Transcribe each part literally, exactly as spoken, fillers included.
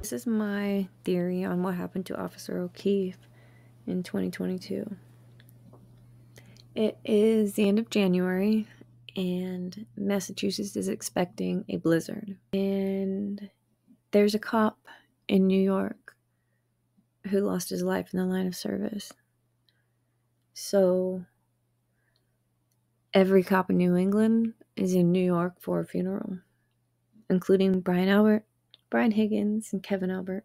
This is my theory on what happened to Officer O'Keefe in twenty twenty-two. It is the end of January, and Massachusetts is expecting a blizzard. And there's a cop in New York who lost his life in the line of service. So every cop in New England is in New York for a funeral, including Brian Albert, Brian Higgins, and Kevin Albert.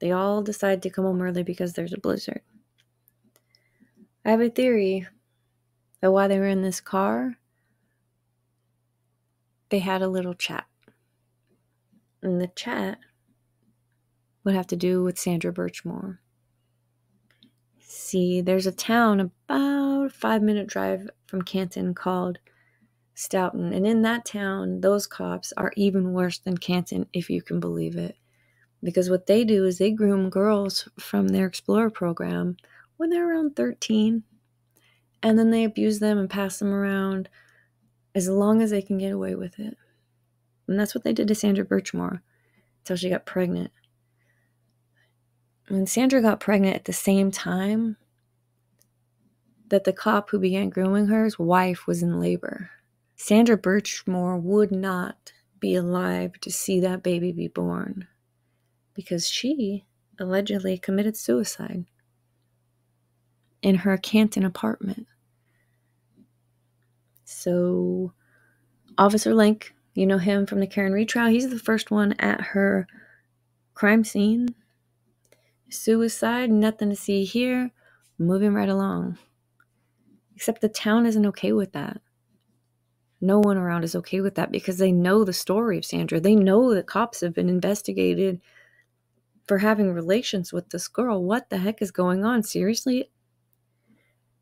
They all decide to come home early because there's a blizzard. I have a theory that while they were in this car, they had a little chat. And the chat would have to do with Sandra Birchmore. See, there's a town about a five-minute drive from Canton called Stoughton. And in that town, those cops are even worse than Canton, if you can believe it. Because what they do is they groom girls from their Explorer program when they're around thirteen. And then they abuse them and pass them around as long as they can get away with it. And that's what they did to Sandra Birchmore until she got pregnant. When Sandra got pregnant at the same time that the cop who began grooming her, his wife, was in labor. Sandra Birchmore would not be alive to see that baby be born because she allegedly committed suicide in her Canton apartment. So, Officer Link, you know him from the Karen Read trial, he's the first one at her crime scene. Suicide, nothing to see here, moving right along. Except the town isn't okay with that. No one around is okay with that because they know the story of Sandra. They know that cops have been investigated for having relations with this girl. What the heck is going on? Seriously?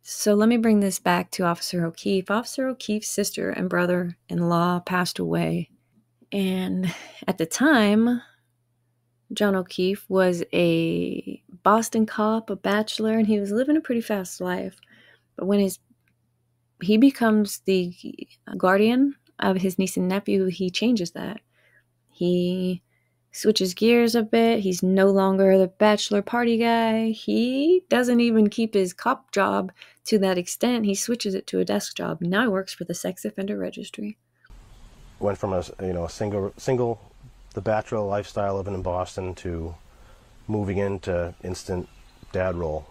So let me bring this back to Officer O'Keefe. Officer O'Keefe's sister and brother-in-law passed away. And at the time, John O'Keefe was a Boston cop, a bachelor, and he was living a pretty fast life. But when his he becomes the guardian of his niece and nephew, he changes that. He switches gears a bit. He's no longer the bachelor party guy. He doesn't even keep his cop job to that extent. He switches it to a desk job. Now he works for the sex offender registry. Went from a you know a single single the bachelor lifestyle living in Boston to moving into instant dad role.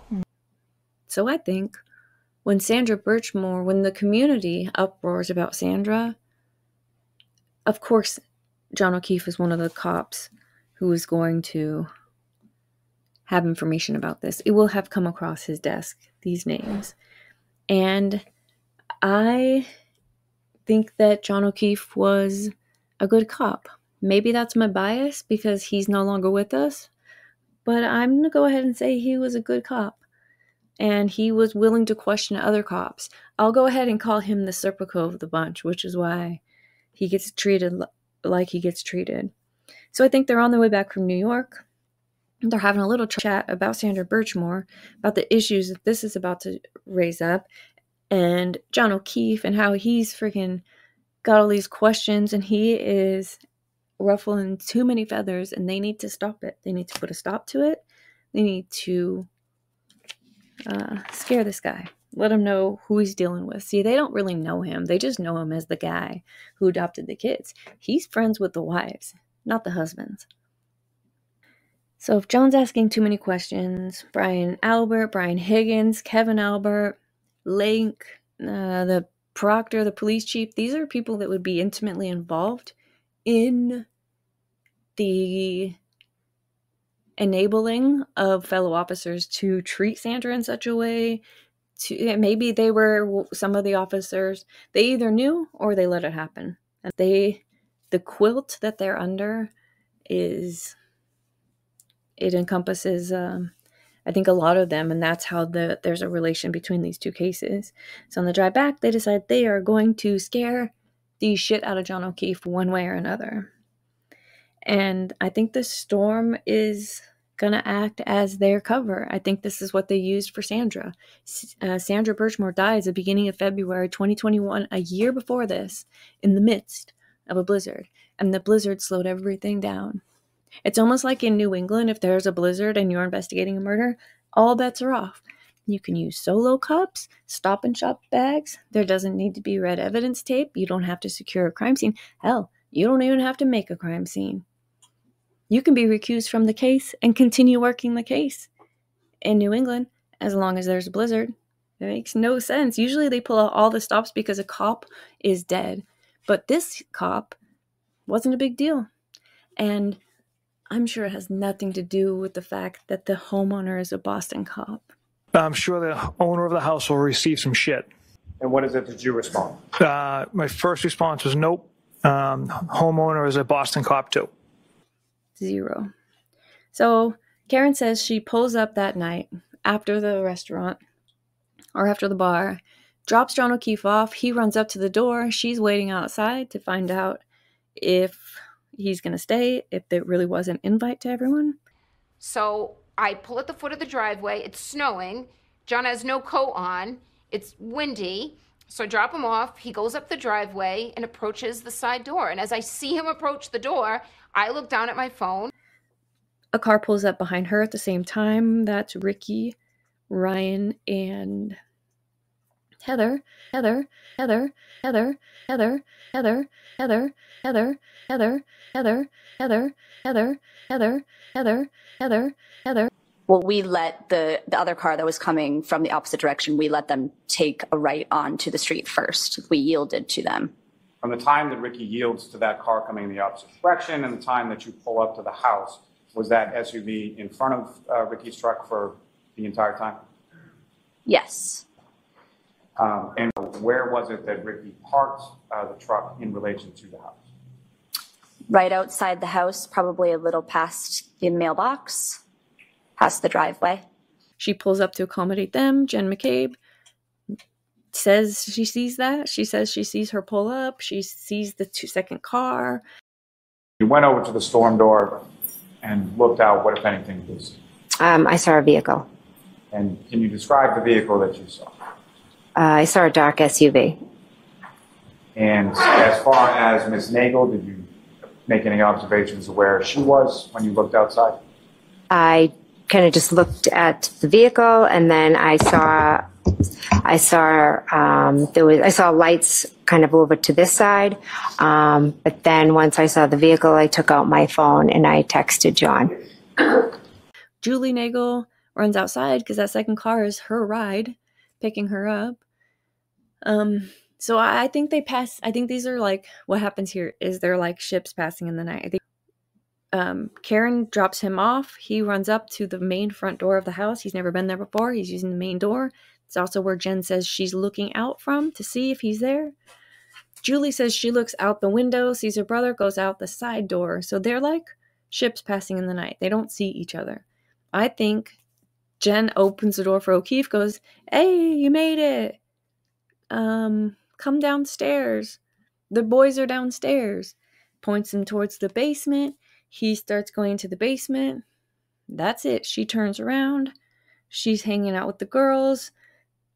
So I think when Sandra Birchmore, when the community uproars about Sandra, of course John O'Keefe is one of the cops who is going to have information about this. It will have come across his desk, these names. And I think that John O'Keefe was a good cop. Maybe that's my bias because he's no longer with us, but I'm going to go ahead and say he was a good cop. And he was willing to question other cops. I'll go ahead and call him the Serpico of the bunch, which is why he gets treated like he gets treated. So I think they're on their way back from New York. They're having a little chat about Sandra Birchmore, about the issues that this is about to raise up, and John O'Keefe and how he's freaking got all these questions, and he is ruffling too many feathers, and they need to stop it. They need to put a stop to it. They need to Uh, scare this guy. Let him know who he's dealing with. See, they don't really know him. They just know him as the guy who adopted the kids. He's friends with the wives, not the husbands. So if John's asking too many questions, Brian Albert, Brian Higgins, Kevin Albert, Link, uh, the proctor, the police chief, these are people that would be intimately involved in the enabling of fellow officers to treat Sandra in such a way. To maybe they were some of the officers, they either knew or they let it happen. And they, the quilt that they're under is, it encompasses, um, I think, a lot of them, and that's how the there's a relation between these two cases. So on the drive back, they decide they are going to scare the shit out of John O'Keefe one way or another. And I think the storm is going to act as their cover. I think this is what they used for Sandra. Uh, Sandra Birchmore died at the beginning of February twenty twenty-one, a year before this, in the midst of a blizzard. And the blizzard slowed everything down. It's almost like in New England, if there's a blizzard and you're investigating a murder, all bets are off. You can use solo cups, stop and shop bags. There doesn't need to be red evidence tape. You don't have to secure a crime scene. Hell, you don't even have to make a crime scene. You can be recused from the case and continue working the case. In New England, as long as there's a blizzard, it makes no sense. Usually they pull out all the stops because a cop is dead. But this cop wasn't a big deal. And I'm sure it has nothing to do with the fact that the homeowner is a Boston cop. I'm sure the owner of the house will receive some shit. And what is it that you respond? Uh, my first response was, nope, um, homeowner is a Boston cop too. Zero. So Karen says she pulls up that night after the restaurant or after the bar, drops John O'Keefe off. He runs up to the door. She's waiting outside to find out if he's going to stay, if there really was an invite to everyone. So I pull at the foot of the driveway. It's snowing. John has no coat on. It's windy. So I drop him off. He goes up the driveway and approaches the side door. And as I see him approach the door, I look down at my phone. A car pulls up behind her at the same time. That's Ricky, Ryan, and Heather. Heather, Heather, Heather, Heather, Heather, Heather, Heather, Heather, Heather, Heather, Heather, Heather, Heather, Heather, Heather. Well, we let the, the other car that was coming from the opposite direction, we let them take a right onto the street first. We yielded to them. From the time that Ricky yields to that car coming in the opposite direction and the time that you pull up to the house, was that S U V in front of uh, Ricky's truck for the entire time? Yes. Um, and where was it that Ricky parked uh, the truck in relation to the house? Right outside the house, probably a little past the mailbox, past the driveway. She pulls up to accommodate them. Jen McCabe says she sees that. She says she sees her pull up. She sees the two-second car. You went over to the storm door and looked out. What, if anything, did you see? Um, I saw a vehicle. And can you describe the vehicle that you saw? Uh, I saw a dark S U V. And as far as Miz Nagel, did you make any observations of where she was when you looked outside? I kind of just looked at the vehicle, and then I saw, I saw, um, there was, I saw lights kind of over to this side. Um, but then once I saw the vehicle, I took out my phone and I texted John. Julie Nagel runs outside because that second car is her ride, picking her up. Um, so I think they pass, I think these are like, what happens here is they're like ships passing in the night. I think, um, Karen drops him off. He runs up to the main front door of the house. He's never been there before. He's using the main door. It's also where Jen says she's looking out from to see if he's there. Julie says she looks out the window, sees her brother, goes out the side door. So they're like ships passing in the night. They don't see each other. I think Jen opens the door for O'Keefe, goes, hey, you made it. Um, come downstairs. The boys are downstairs. Points him towards the basement. He starts going to the basement. That's it. She turns around. She's hanging out with the girls.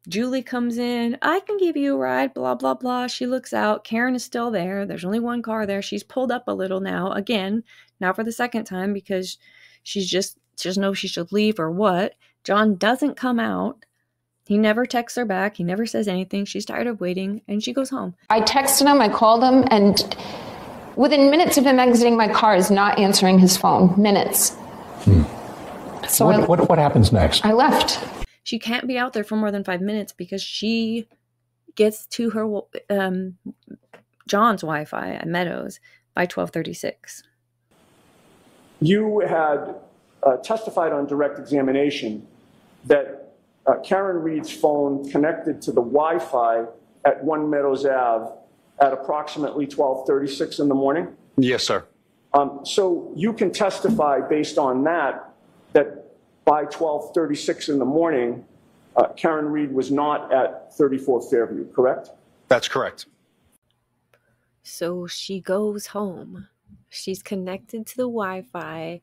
Julie comes in. I can give you a ride, blah, blah, blah. She looks out. Karen is still there. There's only one car there. She's pulled up a little now. Again, not for the second time because she's just, she doesn't know if she should leave or what. John doesn't come out. He never texts her back. He never says anything. She's tired of waiting, and she goes home. I texted him. I called him, and within minutes of him exiting my car, is not answering his phone. Minutes. Hmm. So what, I, what, what happens next? I left. She can't be out there for more than five minutes because she gets to her um, John's Wi-Fi at Meadows by twelve thirty-six. You had uh, testified on direct examination that uh, Karen Reed's phone connected to the Wi-Fi at One Meadows Avenue at approximately twelve thirty-six in the morning? Yes, sir. Um, so you can testify based on that, that by twelve thirty-six in the morning, uh, Karen Read was not at thirty-four Fairview, correct? That's correct. So she goes home. She's connected to the Wi-Fi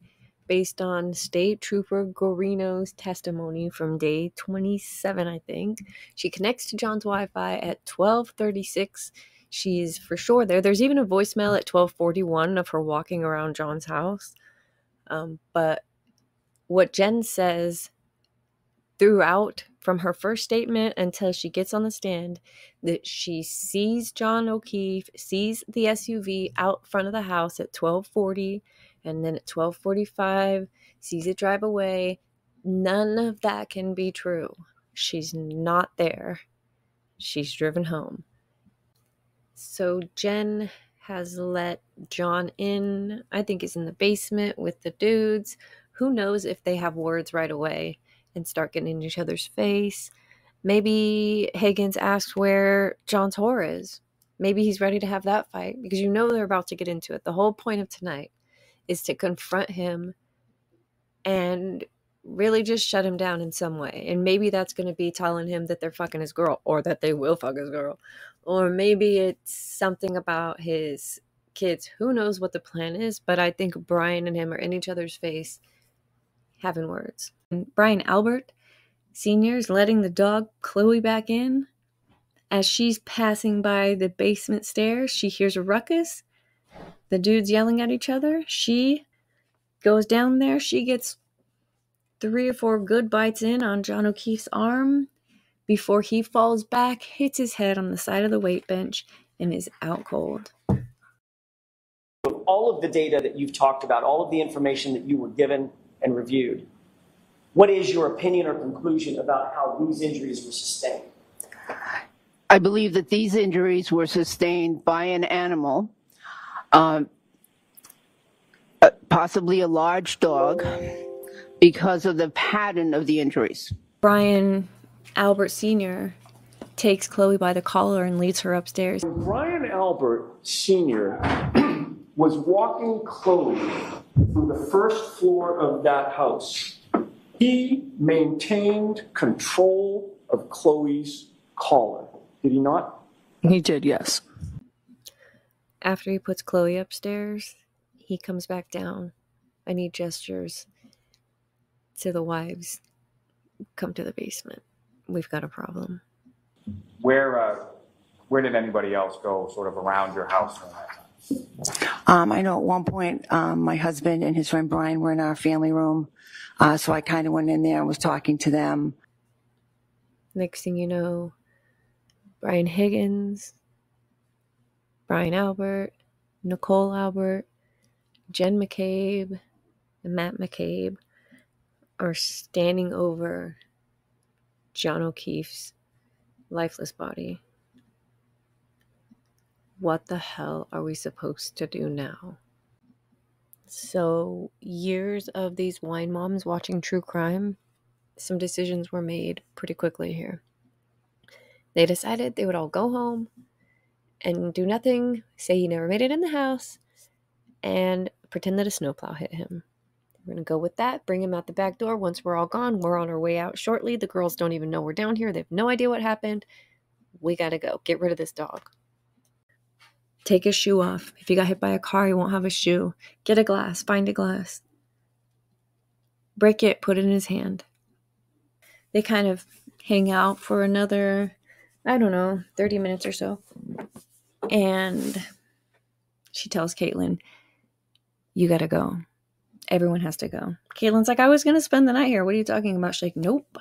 based on State Trooper Gorino's testimony from day twenty-seven, I think. She connects to John's Wi-Fi at twelve thirty-six. She's for sure there. There's even a voicemail at twelve forty-one of her walking around John's house. Um, but what Jen says throughout, from her first statement until she gets on the stand, that she sees John O'Keefe, sees the S U V out front of the house at twelve forty, and then at twelve forty-five, sees it drive away. None of that can be true. She's not there. She's driven home. So Jen has let John in. I think he's in the basement with the dudes. Who knows if they have words right away and start getting in each other's face. Maybe Higgins asks where John's whore is. Maybe he's ready to have that fight, because you know they're about to get into it. The whole point of tonight is to confront him and really just shut him down in some way. And maybe that's going to be telling him that they're fucking his girl, or that they will fuck his girl. Or maybe it's something about his kids. Who knows what the plan is, but I think Brian and him are in each other's face having words. And Brian Albert, Senior, is letting the dog Chloe back in. As she's passing by the basement stairs, she hears a ruckus. The dudes yelling at each other. She goes down there. She gets three or four good bites in on John O'Keefe's arm before he falls back, hits his head on the side of the weight bench, and is out cold. All of the data that you've talked about, all of the information that you were given and reviewed, what is your opinion or conclusion about how these injuries were sustained? I believe that these injuries were sustained by an animal, um, possibly a large dog, because of the pattern of the injuries. Brian Albert Senior takes Chloe by the collar and leads her upstairs. Brian Albert Senior was walking Chloe through the first floor of that house. He maintained control of Chloe's collar. Did he not? He did, yes. After he puts Chloe upstairs, he comes back down and he gestures to the wives, come to the basement. We've got a problem. Where uh, where did anybody else go sort of around your house? Um, I know at one point um, my husband and his friend Brian were in our family room, uh, so I kind of went in there and was talking to them. Next thing you know, Brian Higgins, Brian Albert, Nicole Albert, Jen McCabe, and Matt McCabe are standing over John O'Keefe's lifeless body. What the hell are we supposed to do now? So years of these wine moms watching true crime, some decisions were made pretty quickly here. They decided they would all go home and do nothing, say he never made it in the house, and pretend that a snowplow hit him. We're going to go with that, bring him out the back door. Once we're all gone, we're on our way out shortly. The girls don't even know we're down here. They have no idea what happened. We got to go. Get rid of this dog. Take his shoe off. If he got hit by a car, he won't have a shoe. Get a glass. Find a glass. Break it. Put it in his hand. They kind of hang out for another, I don't know, thirty minutes or so. And she tells Caitlin, you got to go. Everyone has to go. Caitlin's like, I was going to spend the night here. What are you talking about? She's like, nope.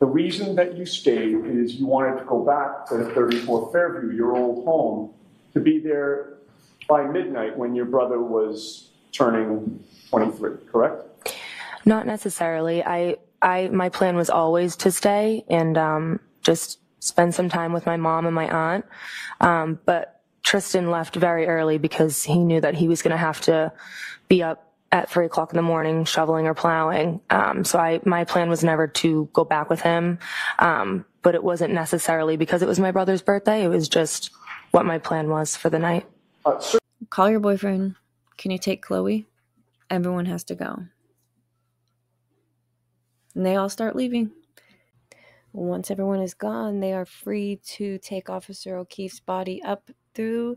The reason that you stayed is you wanted to go back to thirty-four Fairview, your old home, to be there by midnight when your brother was turning twenty-three, correct? Not necessarily. I, I, my plan was always to stay and um, just spend some time with my mom and my aunt. Um, but Tristan left very early because he knew that he was going to have to be up at three o'clock in the morning shoveling or plowing. Um, so I, my plan was never to go back with him. Um, but it wasn't necessarily because it was my brother's birthday. It was just what my plan was for the night. Uh, sir- Call your boyfriend. Can you take Chloe? Everyone has to go. And they all start leaving. Once everyone is gone, they are free to take Officer O'Keefe's body up through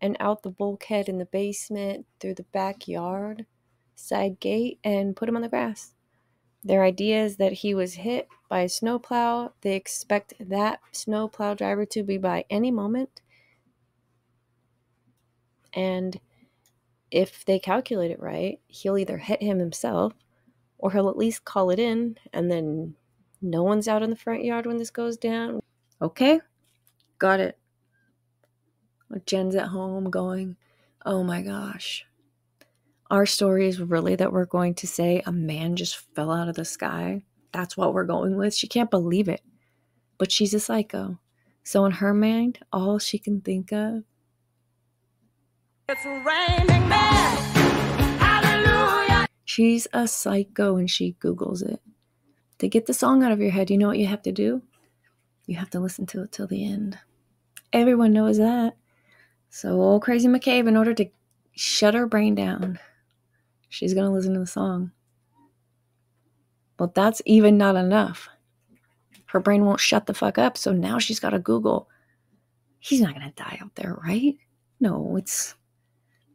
and out the bulkhead in the basement, through the backyard, side gate, and put him on the grass. Their idea is that he was hit by a snowplow. They expect that snowplow driver to be by any moment. And if they calculate it right, he'll either hit him himself or he'll at least call it in, and then no one's out in the front yard when this goes down. Okay, got it. Jen's at home going, oh my gosh. Our story is really that we're going to say a man just fell out of the sky. That's what we're going with. She can't believe it. But she's a psycho. So in her mind, all she can think of. It's raining men. Hallelujah. She's a psycho and she Googles it. To get the song out of your head, you know what you have to do? You have to listen to it till the end. Everyone knows that. So old Crazy McCabe, in order to shut her brain down, she's going to listen to the song. But that's even not enough. Her brain won't shut the fuck up, so now she's got to Google. He's not going to die out there, right? No, it's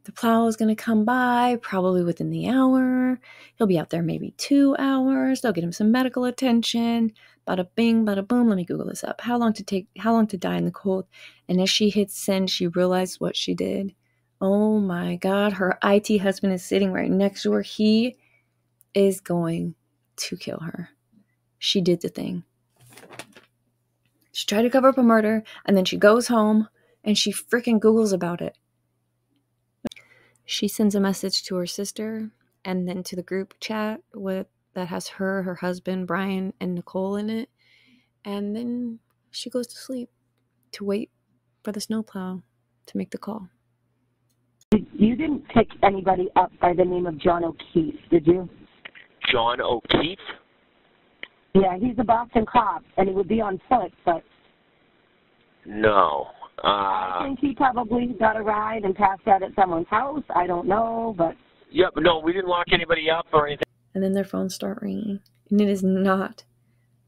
the plow is going to come by probably within the hour. He'll be out there maybe two hours. They'll get him some medical attention. Bada bing, bada boom. Let me Google this up. How long to take? How long to die in the cold? And as she hits send, she realized what she did. Oh my God! Her I T husband is sitting right next to her. He is going to kill her. She did the thing. She tried to cover up a murder, and then she goes home and she freaking Googles about it. She sends a message to her sister and then to the group chat with that has her, her husband, Brian, and Nicole in it. And then she goes to sleep to wait for the snowplow to make the call. You didn't pick anybody up by the name of John O'Keefe, did you? John O'Keefe? Yeah, he's a Boston cop, and he would be on foot, but... No. Uh, I think he probably got a ride and passed out at someone's house. I don't know, but... Yep, yeah, no, we didn't lock anybody up or anything. And then their phones start ringing. And it is not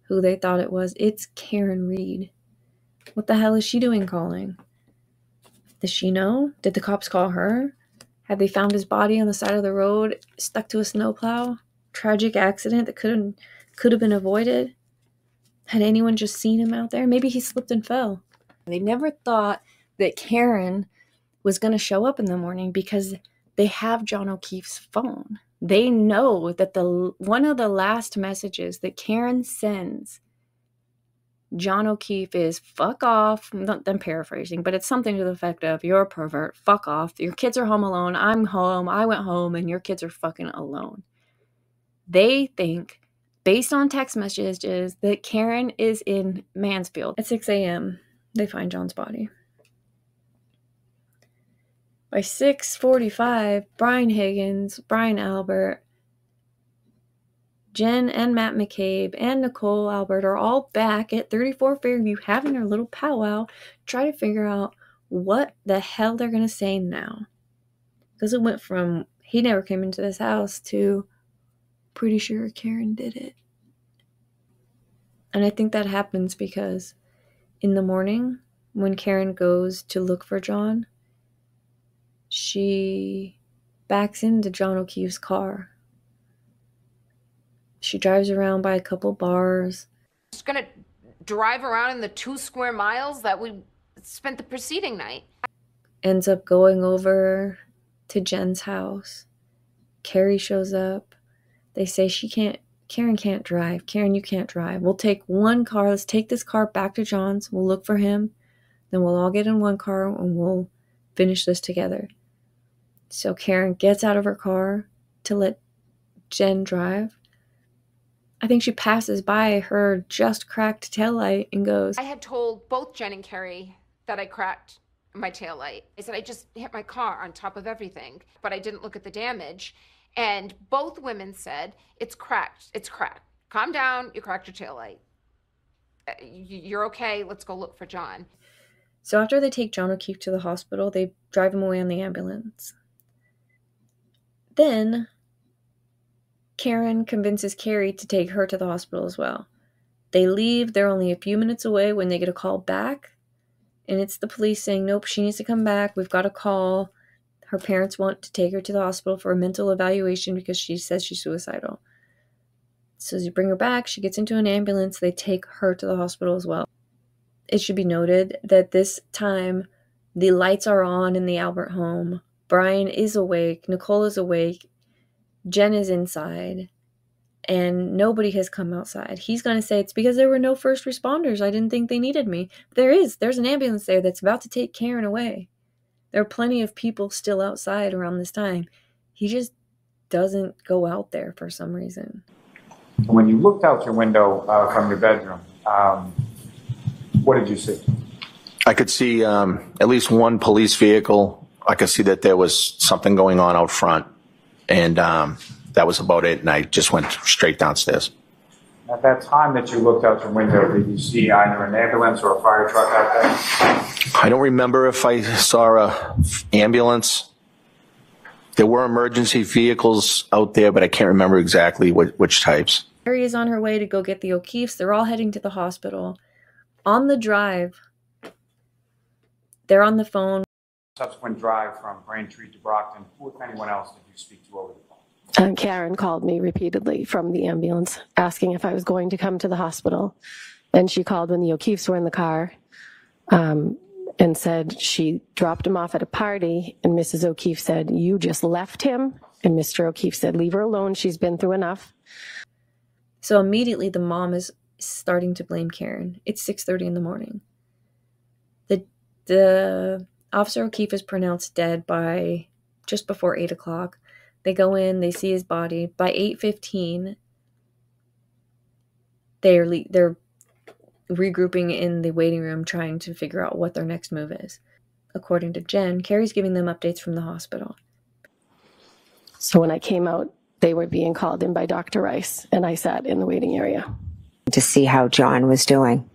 who they thought it was. It's Karen Read. What the hell is she doing calling? Does she know? Did the cops call her? Had they found his body on the side of the road, stuck to a snowplow? Tragic accident that couldn't could have been avoided? Had anyone just seen him out there? Maybe he slipped and fell. They never thought that Karen was going to show up in the morning because they have John O'Keefe's phone. They know that the one of the last messages that Karen sends John O'Keefe is, fuck off. I'm, I'm paraphrasing, but it's something to the effect of, you're a pervert, fuck off. Your kids are home alone. I'm home. I went home and your kids are fucking alone. They think, based on text messages, that Karen is in Mansfield. At six a m, they find John's body. By six forty-five, Brian Higgins, Brian Albert, Jen and Matt McCabe, and Nicole Albert are all back at thirty-four Fairview having their little powwow, try to figure out what the hell they're going to say now. Because it went from, he never came into this house, to pretty sure Karen did it. And I think that happens because in the morning, when Karen goes to look for John, she backs into John O'Keefe's car. She drives around by a couple bars. Just gonna drive around in the two square miles that we spent the preceding night. Ends up going over to Jen's house. Carrie shows up. They say she can't, Karen can't drive. Karen, you can't drive. We'll take one car. Let's take this car back to John's. We'll look for him. Then we'll all get in one car and we'll finish this together. So Karen gets out of her car to let Jen drive. I think she passes by her just cracked taillight and goes, I had told both Jen and Carrie that I cracked my taillight. I said, I just hit my car on top of everything, but I didn't look at the damage. And both women said, it's cracked, it's cracked. Calm down, you cracked your taillight. You're okay, let's go look for John. So after they take John O'Keefe to the hospital, they drive him away on the ambulance. Then Karen convinces Carrie to take her to the hospital as well. They leave, they're only a few minutes away when they get a call back. And it's the police saying, nope, she needs to come back, we've got a call. Her parents want to take her to the hospital for a mental evaluation because she says she's suicidal. So as you bring her back, she gets into an ambulance. They take her to the hospital as well. It should be noted that this time the lights are on in the Albert home. Brian is awake, Nicole is awake, Jen is inside, and nobody has come outside. He's going to say it's because there were no first responders. I didn't think they needed me. There is. There's an ambulance there that's about to take Karen away. There are plenty of people still outside around this time. He just doesn't go out there for some reason. When you looked out your window uh, from your bedroom, um, what did you see? I could see um, at least one police vehicle. I could see that there was something going on out front, and um, that was about it, and I just went straight downstairs. At that time that you looked out your window, did you see either an ambulance or a fire truck out there? I don't remember if I saw an ambulance. There were emergency vehicles out there, but I can't remember exactly which, which types. Carrie is on her way to go get the O'Keefes. They're all heading to the hospital. On the drive, they're on the phone. Subsequent drive from Braintree to Brockton. Who, if anyone else, did you speak to over the phone? Um, Karen called me repeatedly from the ambulance, asking if I was going to come to the hospital. And she called when the O'Keefes were in the car, um, and said she dropped him off at a party, and Missus O'Keefe said, "You just left him." And Mister O'Keefe said, "Leave her alone. She's been through enough." So immediately the mom is starting to blame Karen. It's six thirty in the morning. The, the Officer O'Keefe is pronounced dead by just before eight o'clock. They go in, they see his body. By eight fifteen, they're le they're regrouping in the waiting room, trying to figure out what their next move is. According to Jen, Carrie's giving them updates from the hospital. So when I came out, they were being called in by Doctor Rice, and I sat in the waiting area to see how John was doing.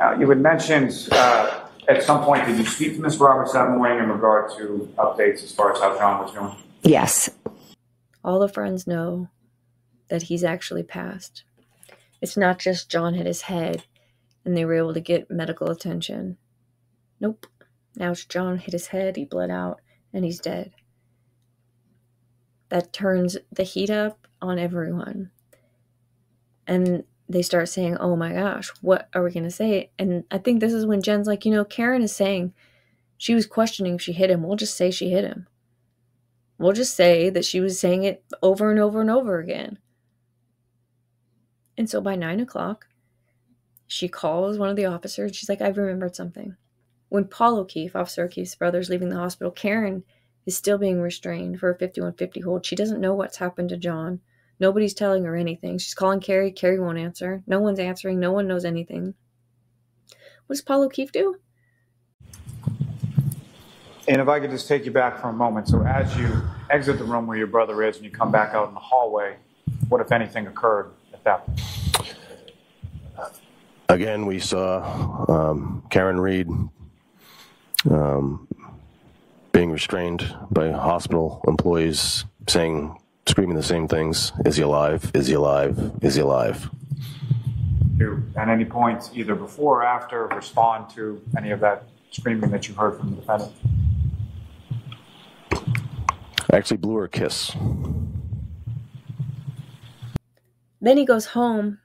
Uh, you had mentioned uh, at some point, did you speak to Miz Roberts that morning in regard to updates as far as how John was doing? Yes. All the friends know that he's actually passed. It's not just John hit his head and they were able to get medical attention. Nope. Now it's John hit his head, he bled out, and he's dead. That turns the heat up on everyone. And they start saying, "Oh my gosh, what are we going to say?" And I think this is when Jen's like, you know, Karen is saying she was questioning if she hit him. We'll just say she hit him. We'll just say that she was saying it over and over and over again. And so by nine o'clock, she calls one of the officers. She's like, "I've remembered something." When Paul O'Keefe, Officer O'Keefe's brother, is leaving the hospital, Karen is still being restrained for a fifty-one fifty hold. She doesn't know what's happened to John. Nobody's telling her anything. She's calling Carrie. Carrie won't answer. No one's answering. No one knows anything. What does Paul O'Keefe do? And if I could just take you back for a moment. So as you exit the room where your brother is and you come back out in the hallway, what, if anything, occurred at that point? Again, we saw um, Karen Read um, being restrained by hospital employees saying, screaming the same things. "Is he alive? Is he alive? Is he alive?" You, at any point, either before or after, respond to any of that screaming that you heard from the defendant? I actually blew her a kiss. Then he goes home,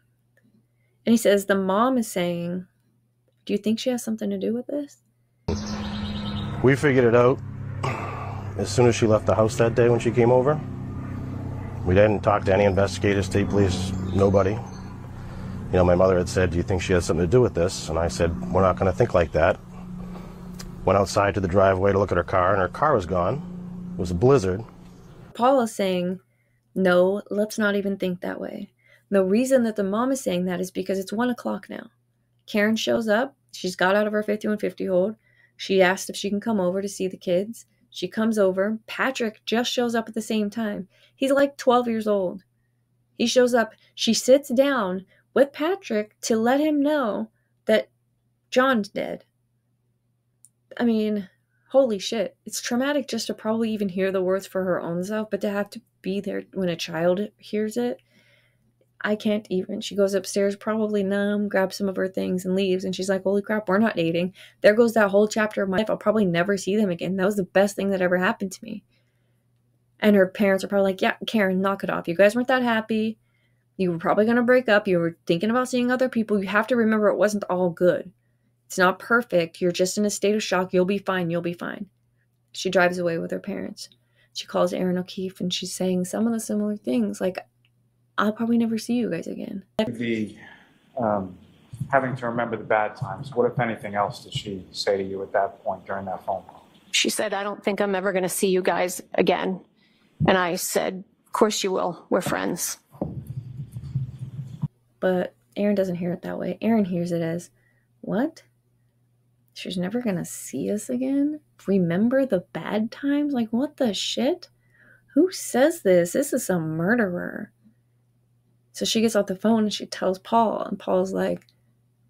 and he says, the mom is saying, "Do you think she has something to do with this?" We figured it out as soon as she left the house that day when she came over. We didn't talk to any investigators, state police, nobody. You know, my mother had said, "Do you think she has something to do with this?" And I said, "We're not going to think like that." Went outside to the driveway to look at her car, and her car was gone. It was a blizzard. Paul is saying, no, let's not even think that way. The reason that the mom is saying that is because it's one o'clock now. Karen shows up. She's got out of her fifty-one fifty hold. She asked if she can come over to see the kids. She comes over. Patrick just shows up at the same time. He's like twelve years old. He shows up. She sits down with Patrick to let him know that John's dead. I mean, holy shit. It's traumatic just to probably even hear the words for her own self, but to have to be there when a child hears it, I can't even. She goes upstairs, probably numb, grabs some of her things and leaves. And she's like, holy crap, we're not dating. There goes that whole chapter of my life. I'll probably never see them again. That was the best thing that ever happened to me. And her parents are probably like, yeah, Karen, knock it off. You guys weren't that happy. You were probably going to break up. You were thinking about seeing other people. You have to remember it wasn't all good. It's not perfect. You're just in a state of shock. You'll be fine. You'll be fine. She drives away with her parents. She calls Aaron O'Keefe and she's saying some of the similar things, like, I'll probably never see you guys again. The um, having to remember the bad times, what, if anything else, did she say to you at that point during that phone call? She said, I don't think I'm ever going to see you guys again. And I said, of course you will. We're friends. But Aaron doesn't hear it that way. Aaron hears it as, what? She's never going to see us again? Remember the bad times? Like, what the shit? Who says this? This is some murderer. So she gets off the phone and she tells Paul. And Paul's like,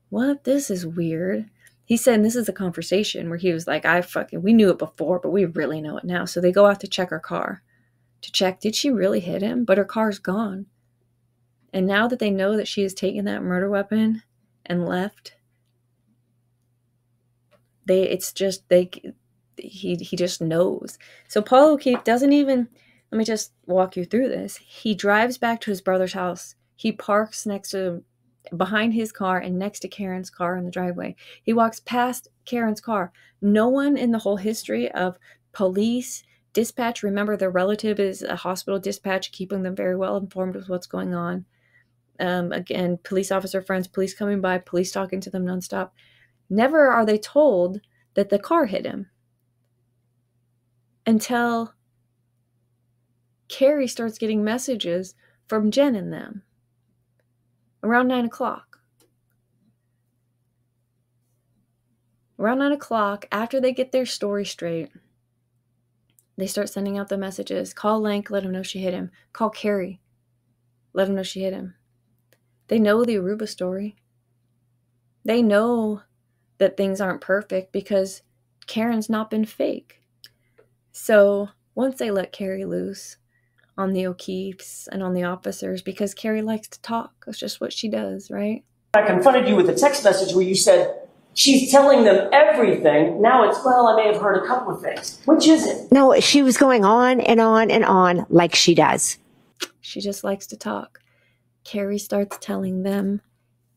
what? This is weird. He said, and this is a conversation where he was like, I fucking, we knew it before, but we really know it now. So they go out to check her car, to check, did she really hit him? But her car's gone. And now that they know that she has taken that murder weapon and left, they, it's just, they, he, he just knows. So Paul O'Keefe doesn't even, let me just walk you through this. He drives back to his brother's house. He parks next to behind his car and next to Karen's car in the driveway. He walks past Karen's car. No one in the whole history of police, dispatch, remember their relative is a hospital dispatch, keeping them very well informed of what's going on. Um, again, police officer friends, police coming by, police talking to them nonstop. Never are they told that the car hit him until Carrie starts getting messages from Jen and them. Around nine o'clock. Around nine o'clock, after they get their story straight, they start sending out the messages. Call Lank, let him know she hit him. Call Carrie, let him know she hit him. They know the Aruba story. They know that things aren't perfect because Karen's not been fake. So once they let Carrie loose, on the O'Keefes and on the officers, because Carrie likes to talk. That's just what she does, right? I confronted you with a text message where you said, she's telling them everything. Now it's, well, I may have heard a couple of things. Which is it? No, she was going on and on and on like she does. She just likes to talk. Carrie starts telling them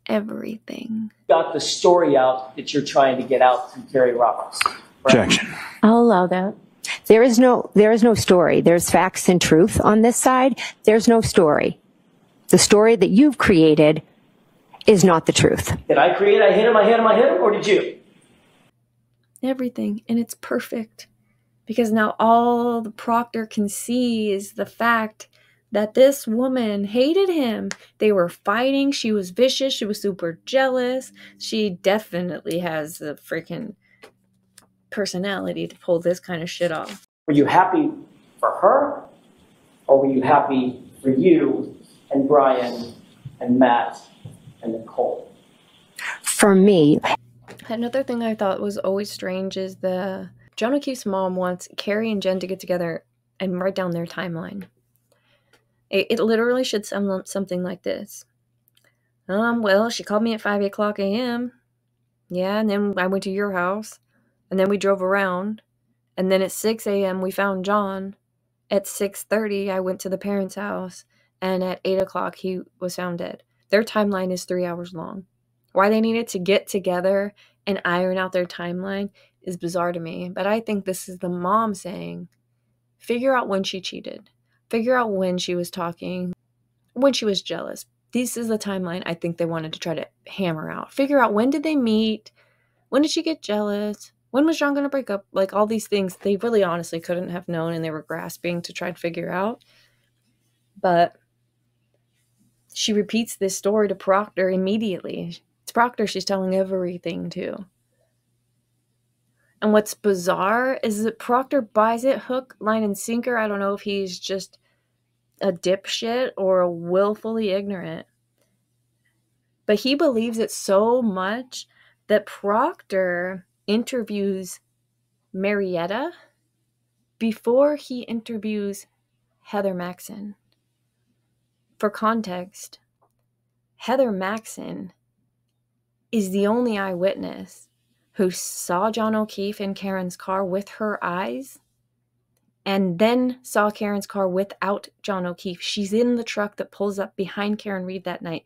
everything. Got the story out that you're trying to get out from Carrie Roberts. Right? Objection. I'll allow that. There is no, there is no story. There's facts and truth on this side. There's no story. The story that you've created is not the truth. Did I create, I hit him, I hit him, I hit him, or did you? Everything. And it's perfect. Because now all the Proctor can see is the fact that this woman hated him. They were fighting. She was vicious. She was super jealous. She definitely has the freaking personality to pull this kind of shit off. Were you happy for her, or were you happy for you and Brian and Matt and Nicole? For me. Another thing I thought was always strange is the John O'Keefe's mom wants Carrie and Jen to get together and write down their timeline. It, it literally should sound something like this. Um, well, she called me at five o'clock a m Yeah, and then I went to your house. And then we drove around, and then at six a m we found John. At six thirty, I went to the parents' house, and at eight o'clock, he was found dead. Their timeline is three hours long. Why they needed to get together and iron out their timeline is bizarre to me, but I think this is the mom saying, figure out when she cheated. Figure out when she was talking, when she was jealous. This is the timeline I think they wanted to try to hammer out. Figure out when did they meet, when did she get jealous, when was John going to break up? Like, all these things they really honestly couldn't have known, and they were grasping to try and figure out. But she repeats this story to Proctor immediately. It's Proctor she's telling everything to. And what's bizarre is that Proctor buys it hook, line, and sinker. I don't know if he's just a dipshit or willfully ignorant. But he believes it so much that Proctor interviews Marietta before he interviews Heather Maxson. For context, Heather Maxson is the only eyewitness who saw John O'Keefe in Karen's car with her eyes and then saw Karen's car without John O'Keefe. She's in the truck that pulls up behind Karen Read that night.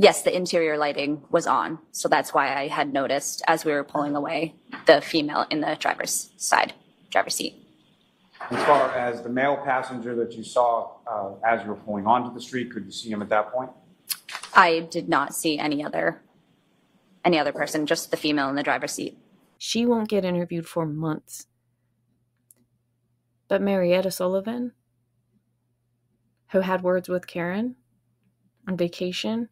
Yes, the interior lighting was on, so that's why I had noticed as we were pulling away the female in the driver's side. driver's seat. As far as the male passenger that you saw uh, as you were pulling onto the street, could you see him at that point? I did not see any other, any other person, just the female in the driver's seat. She won't get interviewed for months. But Marietta Sullivan, who had words with Karen on vacation,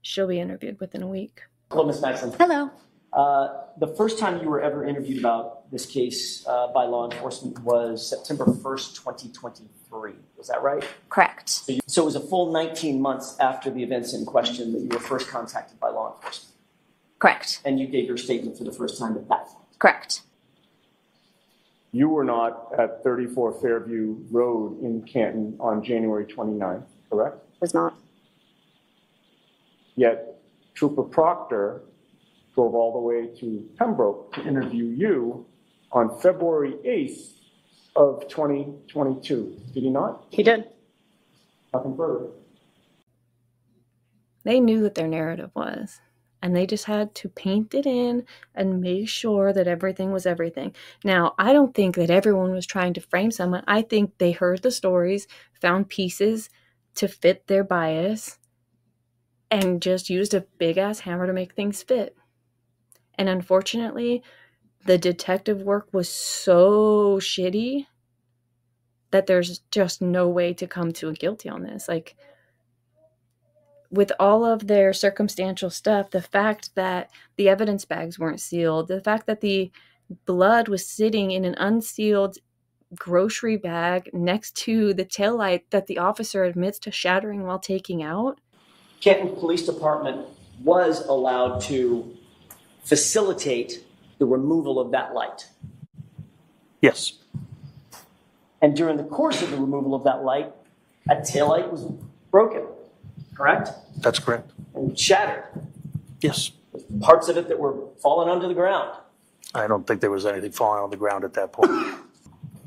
she'll be interviewed within a week. Hello, Miz Maxson. Hello. Uh, the first time you were ever interviewed about this case uh, by law enforcement was September first, twenty twenty-three. Is that right? Correct. So, you, so it was a full nineteen months after the events in question that you were first contacted by law enforcement. Correct. And you gave your statement for the first time at that point. Correct. You were not at thirty-four Fairview Road in Canton on January twenty-ninth, correct? Was not. Yet Trooper Proctor drove all the way to Pembroke to interview you on February eighth of twenty twenty-two. Did he not? He did. Nothing further. They knew what their narrative was, and they just had to paint it in and make sure that everything was everything. Now, I don't think that everyone was trying to frame someone. I think they heard the stories, found pieces to fit their bias, and just used a big-ass hammer to make things fit. And unfortunately, the detective work was so shitty that there's just no way to come to a guilty on this. Like, with all of their circumstantial stuff, the fact that the evidence bags weren't sealed, the fact that the blood was sitting in an unsealed grocery bag next to the taillight that the officer admits to shattering while taking out. Canton Police Department was allowed to facilitate the removal of that light. Yes. And during the course of the removal of that light, a taillight was broken. Correct? That's correct. And shattered. Yes. Parts of it that were falling onto the ground. I don't think there was anything falling on the ground at that point.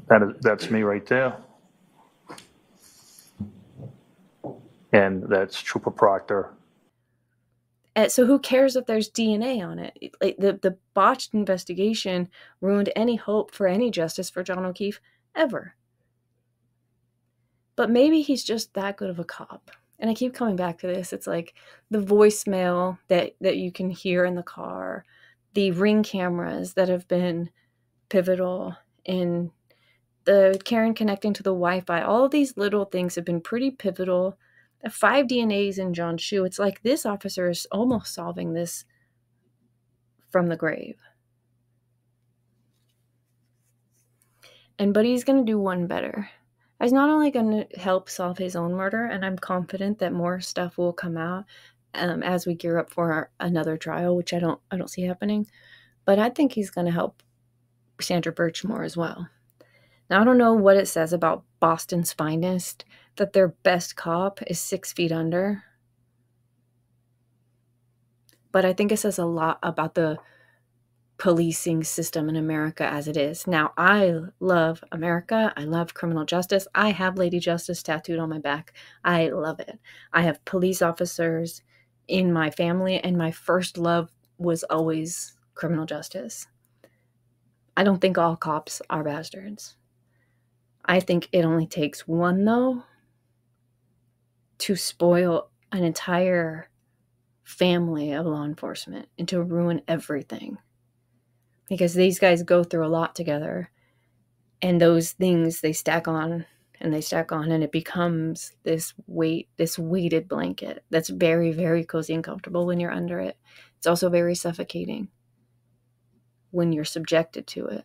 That is, that's me right there. And that's Trooper Proctor. And so who cares if there's D N A on it? Like, the, the botched investigation ruined any hope for any justice for John O'Keefe ever. But maybe he's just that good of a cop. And I keep coming back to this. It's like the voicemail that, that you can hear in the car, the ring cameras that have been pivotal in the Karen connecting to the Wi-Fi. All of these little things have been pretty pivotal. The five D N As in John's shoe. It's like this officer is almost solving this from the grave. And but he's going to do one better. He's not only going to help solve his own murder, and I'm confident that more stuff will come out um, as we gear up for our, another trial, which I don't, I don't see happening. But I think he's going to help Sandra Birchmore as well. Now, I don't know what it says about Boston's finest that their best cop is six feet under. But I think it says a lot about the policing system in America as it is. Now, I love America. I love criminal justice. I have Lady Justice tattooed on my back. I love it. I have police officers in my family, and my first love was always criminal justice. I don't think all cops are bastards. I think it only takes one, though, to spoil an entire family of law enforcement and to ruin everything. Because these guys go through a lot together, and those things they stack on and they stack on, and it becomes this weight, this weighted blanket that's very, very cozy and comfortable when you're under it. It's also very suffocating when you're subjected to it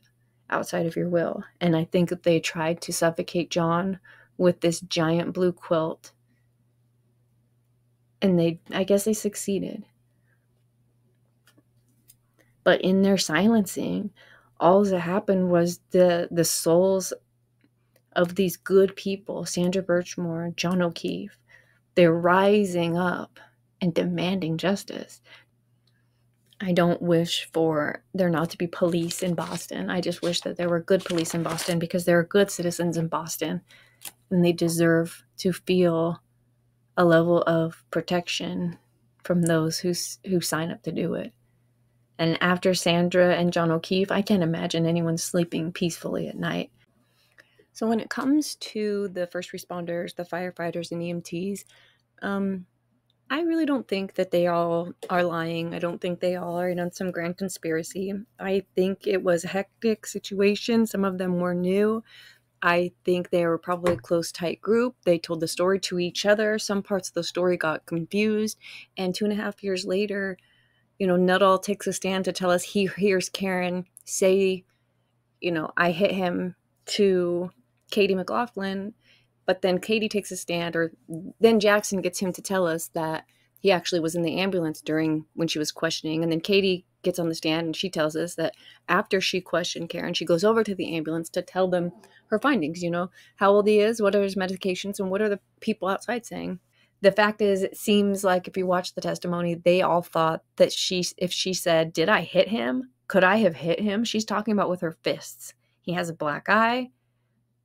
outside of your will. And I think that they tried to suffocate John with this giant blue quilt, and they, I guess they succeeded. But in their silencing, all that happened was the, the souls of these good people, Sandra Birchmore, John O'Keefe, they're rising up and demanding justice. I don't wish for there not to be police in Boston. I just wish that there were good police in Boston, because there are good citizens in Boston, and they deserve to feel a level of protection from those who, who sign up to do it. And after Sandra and John O'Keefe, I can't imagine anyone sleeping peacefully at night. So when it comes to the first responders, the firefighters and E M Ts, um, I really don't think that they all are lying. I don't think they all are in on some grand conspiracy. I think it was a hectic situation. Some of them were new. I think they were probably a close, tight group. They told the story to each other. Some parts of the story got confused. And two and a half years later, you know, Nuttall takes a stand to tell us he hears Karen say, you know, I hit him, to Katie McLaughlin. But then Katie takes a stand, or then Jackson gets him to tell us that he actually was in the ambulance during when she was questioning. And then Katie gets on the stand and she tells us that after she questioned Karen, she goes over to the ambulance to tell them her findings, you know, how old he is, what are his medications, and what are the people outside saying. The fact is, it seems like if you watch the testimony, they all thought that she, if she said, did I hit him? Could I have hit him? She's talking about with her fists. He has a black eye.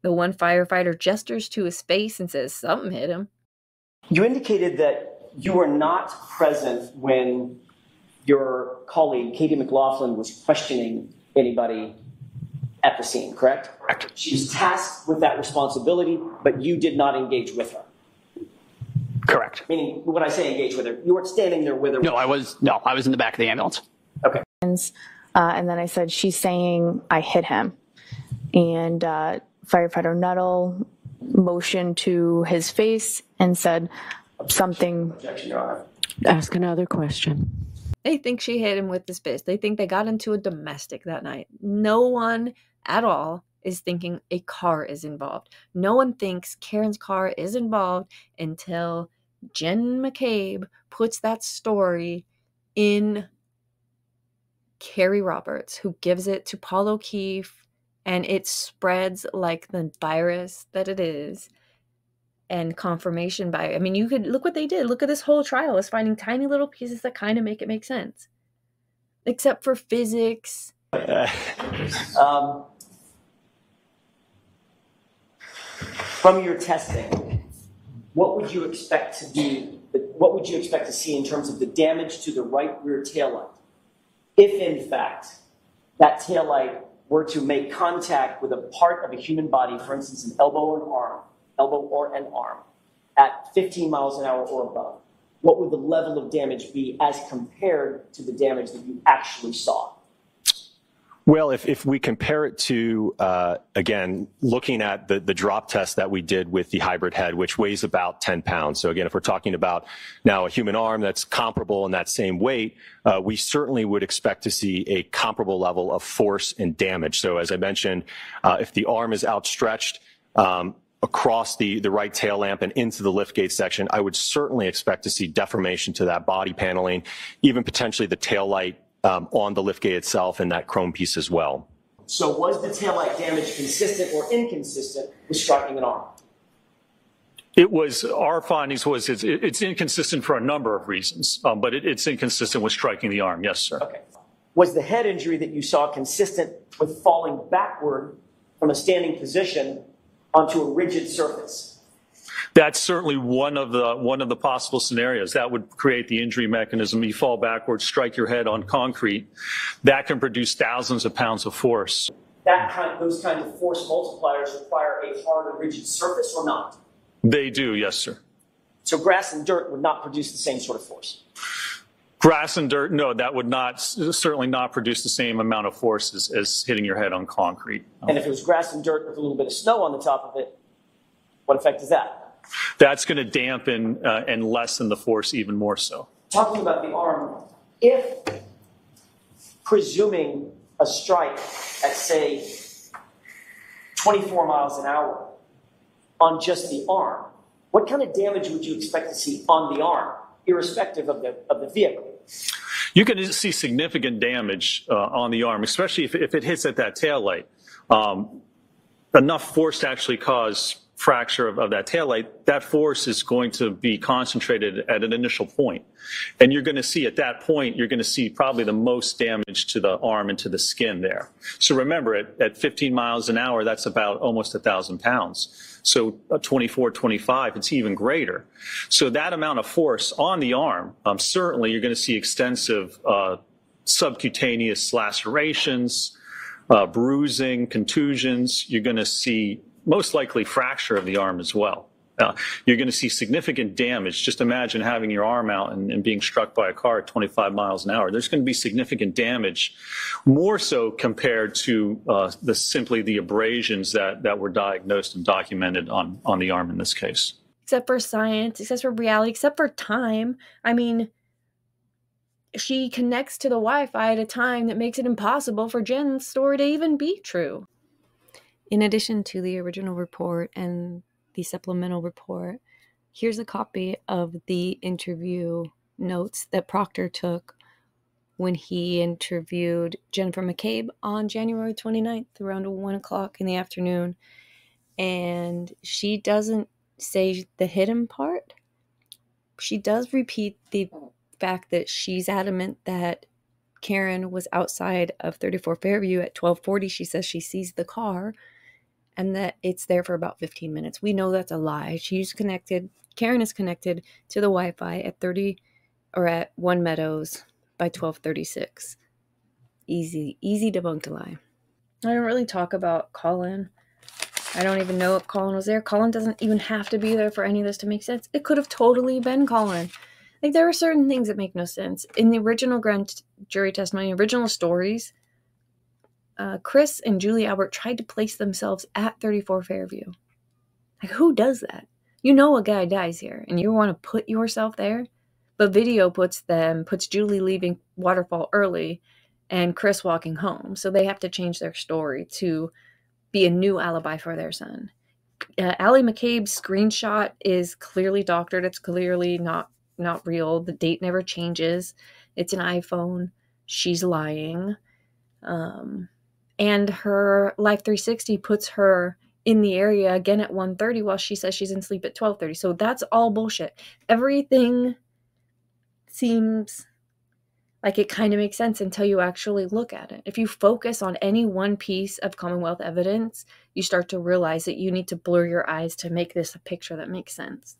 The one firefighter gestures to his face and says something hit him. You indicated that you were not present when your colleague, Katie McLaughlin, was questioning anybody at the scene, correct? Correct. She was tasked with that responsibility, but you did not engage with her. Correct. Meaning, when I say engage with her, you weren't standing there with her. No, I was. No, I was in the back of the ambulance. Okay. Uh, and then I said, she's saying I hit him. And uh, firefighter Nuttall motioned to his face and said something. Objection, Your Honor. Ask another question. They think she hit him with his fist. They think they got into a domestic that night. No one at all is thinking a car is involved. No one thinks Karen's car is involved until Jen McCabe puts that story in Carrie Roberts, who gives it to Paul O'Keefe. And it spreads like the virus that it is. And confirmation bias. I mean, you could look what they did. Look at this whole trial. It's finding tiny little pieces that kind of make it make sense. Except for physics. um, from your testing, what would you expect to be, what would you expect to see in terms of the damage to the right rear taillight? If, in fact, that taillight were to make contact with a part of a human body, for instance, an elbow or an arm, elbow or an arm, at fifteen miles an hour or above, what would the level of damage be as compared to the damage that you actually saw? Well, if, if we compare it to, uh, again, looking at the, the drop test that we did with the hybrid head, which weighs about ten pounds. So again, if we're talking about now a human arm that's comparable in that same weight, uh, we certainly would expect to see a comparable level of force and damage. So as I mentioned, uh, if the arm is outstretched um, across the, the right tail lamp and into the liftgate section, I would certainly expect to see deformation to that body paneling, even potentially the tail light Um, on the liftgate itself and that chrome piece as well. So was the taillight damage consistent or inconsistent with striking an arm? It was, our findings was it's, it's inconsistent for a number of reasons, um, but it, it's inconsistent with striking the arm, yes, sir. Okay. Was the head injury that you saw consistent with falling backward from a standing position onto a rigid surface? That's certainly one of the one of the possible scenarios. That would create the injury mechanism. You fall backwards, strike your head on concrete. That can produce thousands of pounds of force. That kind, those kind of force multipliers require a hard and rigid surface or not? They do, yes, sir. So grass and dirt would not produce the same sort of force? Grass and dirt, no, that would not, certainly not produce the same amount of force as, as hitting your head on concrete. And if it was grass and dirt with a little bit of snow on the top of it, what effect is that? That's going to dampen uh, and lessen the force even more so. Talking about the arm, if presuming a strike at, say, twenty-four miles an hour on just the arm, what kind of damage would you expect to see on the arm, irrespective of the, of the vehicle? You can see significant damage uh, on the arm, especially if, if it hits at that taillight. Um, enough force to actually cause fracture of, of that taillight, that force is going to be concentrated at an initial point. And you're going to see at that point, you're going to see probably the most damage to the arm and to the skin there. So remember, at, at fifteen miles an hour, that's about almost a thousand pounds. So uh, twenty-four, twenty-five, it's even greater. So that amount of force on the arm, um, certainly you're going to see extensive uh, subcutaneous lacerations, uh, bruising, contusions. You're going to see most likely fracture of the arm as well. Uh, you're going to see significant damage. Just imagine having your arm out and, and being struck by a car at twenty-five miles an hour. There's going to be significant damage, more so compared to uh, the simply the abrasions that, that were diagnosed and documented on, on the arm in this case. Except for science, except for reality, except for time. I mean, she connects to the Wi-Fi at a time that makes it impossible for Jen's story to even be true. In addition to the original report and the supplemental report, here's a copy of the interview notes that Proctor took when he interviewed Jennifer McCabe on January twenty-ninth around one o'clock in the afternoon. And she doesn't say the hidden part. She does repeat the fact that she's adamant that Karen was outside of thirty-four Fairview at twelve forty. She says she sees the car and that it's there for about fifteen minutes. We know that's a lie. She's connected. Karen is connected to the Wi-Fi at thirty or at one Meadows by twelve thirty-six. Easy, easy debunked lie. I don't really talk about Colin. I don't even know if Colin was there. Colin doesn't even have to be there for any of this to make sense. It could have totally been Colin. Like, there are certain things that make no sense. In the original grand jury testimony, original stories, uh, Chris and Julie Albert tried to place themselves at thirty-four Fairview. Like, who does that? You know a guy dies here, and you want to put yourself there? But video puts them, puts Julie leaving Waterfall early and Chris walking home. So they have to change their story to be a new alibi for their son. Uh, Allie McCabe's screenshot is clearly doctored. It's clearly not Not real. The date never changes. It's an iPhone. She's lying. Um, and her Life three sixty puts her in the area again at one thirty while she says she's in sleep at twelve thirty. So that's all bullshit. Everything seems like it kind of makes sense until you actually look at it. If you focus on any one piece of Commonwealth evidence, you start to realize that you need to blur your eyes to make this a picture that makes sense.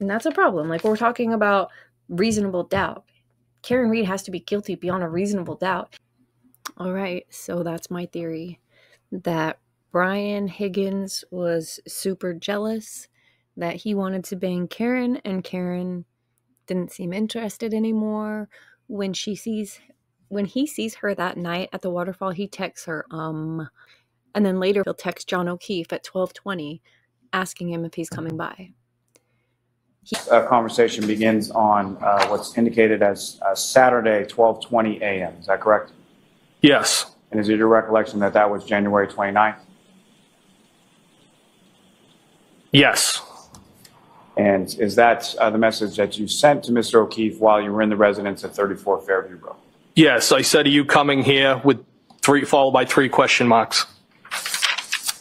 And that's a problem. Like, we're talking about reasonable doubt. Karen Read has to be guilty beyond a reasonable doubt. All right, so that's my theory, that Brian Higgins was super jealous, that he wanted to bang Karen, and Karen didn't seem interested anymore. When she sees, when he sees her that night at the Waterfall, he texts her, um, and then later he'll text John O'Keefe at twelve twenty asking him if he's coming by. Our conversation begins on uh, what's indicated as uh, Saturday, twelve twenty a m Is that correct? Yes. And is it your recollection that that was January twenty-ninth? Yes. And is that uh, the message that you sent to Mister O'Keefe while you were in the residence at thirty-four Fairview Road? Yes. I said, "Are you coming here?" with three followed by three question marks.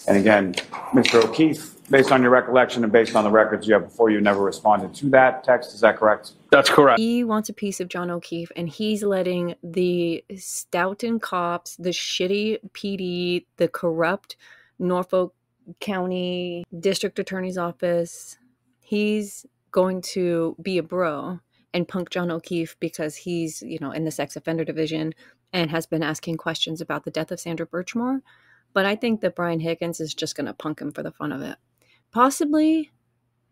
And again, Mister O'Keefe, based on your recollection and based on the records you have before you, never responded to that text. Is that correct? That's correct. He wants a piece of John O'Keefe, and he's letting the Stoughton cops, the shitty P D, the corrupt Norfolk County District Attorney's Office, he's going to be a bro and punk John O'Keefe because he's, you know, in the sex offender division and has been asking questions about the death of Sandra Birchmore. But I think that Brian Higgins is just going to punk him for the fun of it. Possibly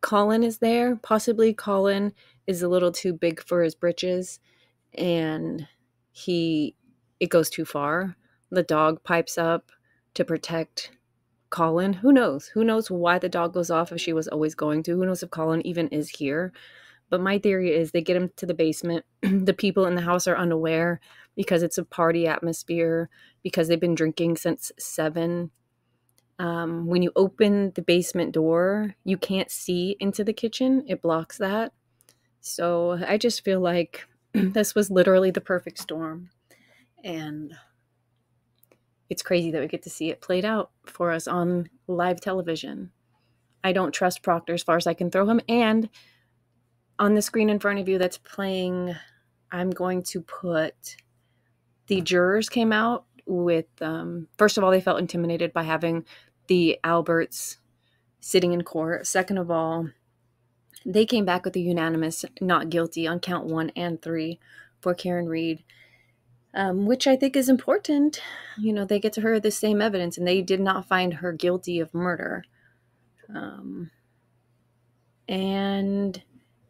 Colin is there. Possibly Colin is a little too big for his britches and he, it goes too far. The dog pipes up to protect Colin. Who knows? Who knows why the dog goes off if she was always going to? Who knows if Colin even is here? But my theory is they get him to the basement. The people in the house are unaware because it's a party atmosphere, because they've been drinking since seven. Um, when you open the basement door, you can't see into the kitchen. It blocks that. So I just feel like this was literally the perfect storm. And it's crazy that we get to see it played out for us on live television. I don't trust Proctor as far as I can throw him. And on the screen in front of you that's playing, I'm going to put the jurors came out with, um, first of all, they felt intimidated by having the Alberts sitting in court. Second of all, they came back with a unanimous not guilty on count one and three for Karen Read, um, which I think is important. You know, they get to her the same evidence, and they did not find her guilty of murder. Um, and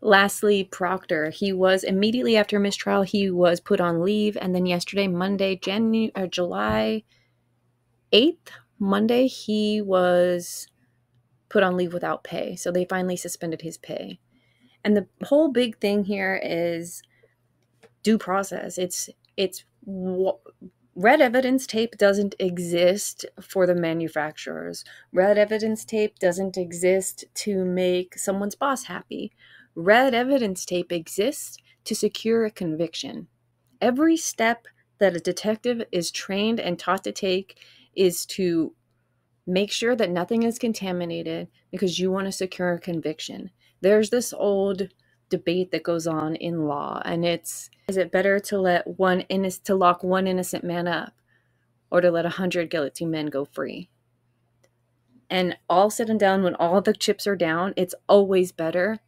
lastly, Proctor. He was, immediately after mistrial, he was put on leave. And then yesterday, Monday, January, or July eighth, Monday, he was put on leave without pay. So they finally suspended his pay. And the whole big thing here is due process. It's, it's red evidence tape doesn't exist for the manufacturers. Red evidence tape doesn't exist to make someone's boss happy. Red evidence tape exists to secure a conviction. Every step that a detective is trained and taught to take is to make sure that nothing is contaminated, because you want to secure a conviction. There's this old debate that goes on in law, and it's, is it better to let one innocent, to lock one innocent man up, or to let a hundred guillotine men go free? And all said and done, when all the chips are down, it's always better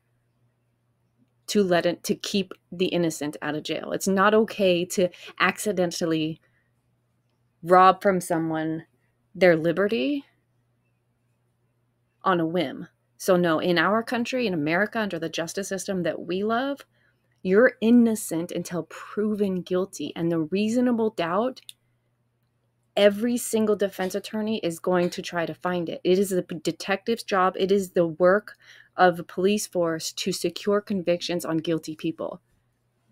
to let it, to keep the innocent out of jail. It's not okay to accidentally rob from someone their liberty on a whim. So no, in our country, in America, under the justice system that we love, you're innocent until proven guilty. And the reasonable doubt, every single defense attorney is going to try to find it. It is the detective's job. It is the work of a police force to secure convictions on guilty people.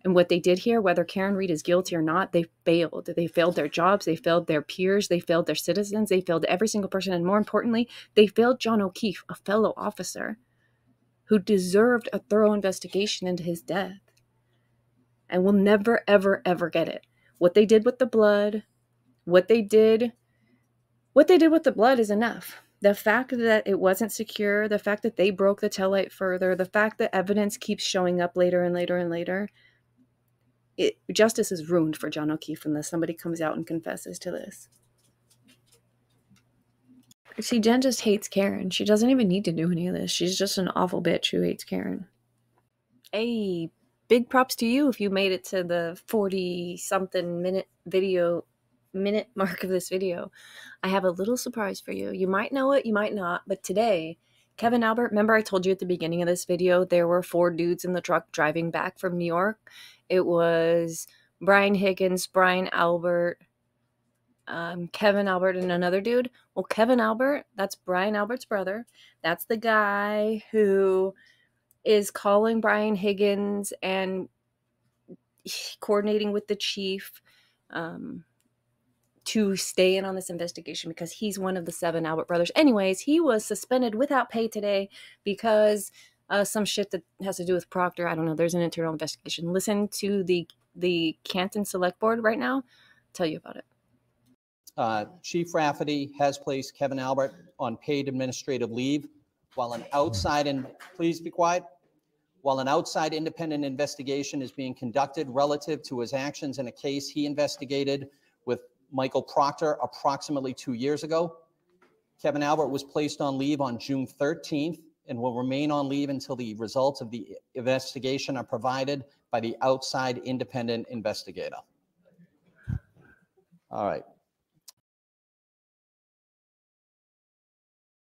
And what they did here, whether Karen Read is guilty or not, they failed. They failed their jobs. They failed their peers. They failed their citizens. They failed every single person. And more importantly, they failed John O'Keefe, a fellow officer who deserved a thorough investigation into his death. And we'll never, ever, ever get it. What they did with the blood, what they did, what they did with the blood is enough. The fact that it wasn't secure, the fact that they broke the taillight further, the fact that evidence keeps showing up later and later and later, It, justice is ruined for John O'Keefe unless somebody comes out and confesses to this. See, Jen just hates Karen. She doesn't even need to do any of this. She's just an awful bitch who hates Karen. Hey, big props to you if you made it to the forty-something minute video, minute mark of this video. I have a little surprise for you. You might know it, you might not, but today, Kevin Albert, remember I told you at the beginning of this video, there were four dudes in the truck driving back from New York. It was Brian Higgins, Brian Albert, um, Kevin Albert, and another dude. Well, Kevin Albert, that's Brian Albert's brother. That's the guy who is calling Brian Higgins and coordinating with the chief um, to stay in on this investigation, because he's one of the seven Albert brothers. Anyways, he was suspended without pay today because uh, some shit that has to do with Proctor. I don't know. There's an internal investigation. Listen to the the Canton Select Board right now. I'll tell you about it. Uh, Chief Rafferty has placed Kevin Albert on paid administrative leave while an outside and please be quiet. While an outside independent investigation is being conducted relative to his actions in a case he investigated with Michael Proctor approximately two years ago. Kevin Albert was placed on leave on June thirteenth and will remain on leave until the results of the investigation are provided by the outside independent investigator. All right.